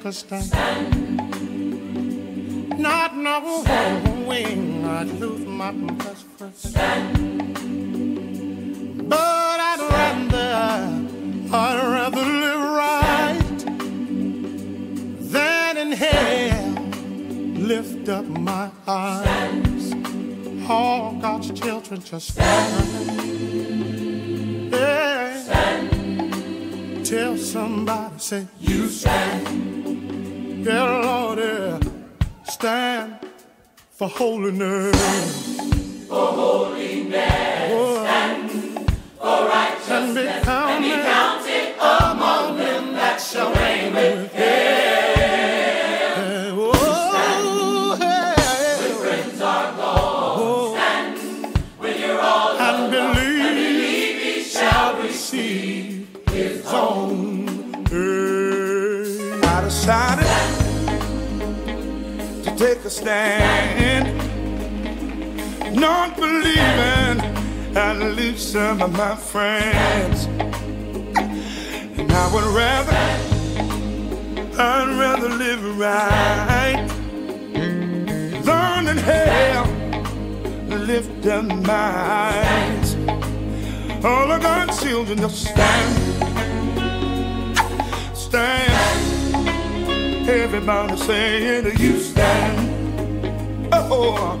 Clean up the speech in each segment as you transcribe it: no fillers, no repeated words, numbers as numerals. take a stand. Stand. Not knowing I'd lose my best friend. Stand. But I'd rather live right than in hell lift up my eyes. All God's children just stand. Yeah. Stand. Tell somebody, say you stand. Yeah, Lord, yeah. Stand for holiness. Stand for holiness. Oh. Stand for righteousness. And be counted among them that shall reign with Him. I decided stand. To take a stand, not believing I'd lose some of my friends, and I would rather, I'd rather live right than in hell lift up my eyes. All of God's children just stand, stand. Everybody saying you stand. Oh,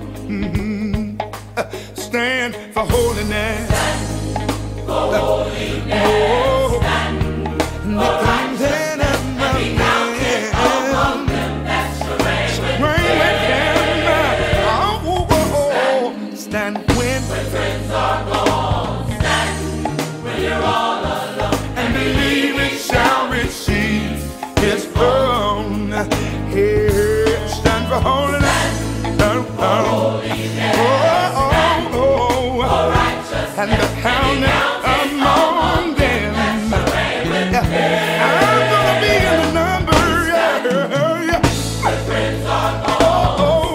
stand for holiness. Stand for holiness. Oh, stand for righteousness. And the counting among them. I'm gonna be in the number. My friends are all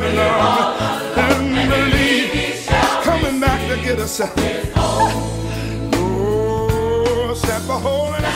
stand. All alone. And believe He's coming back to get us. Oh, stand for holiness.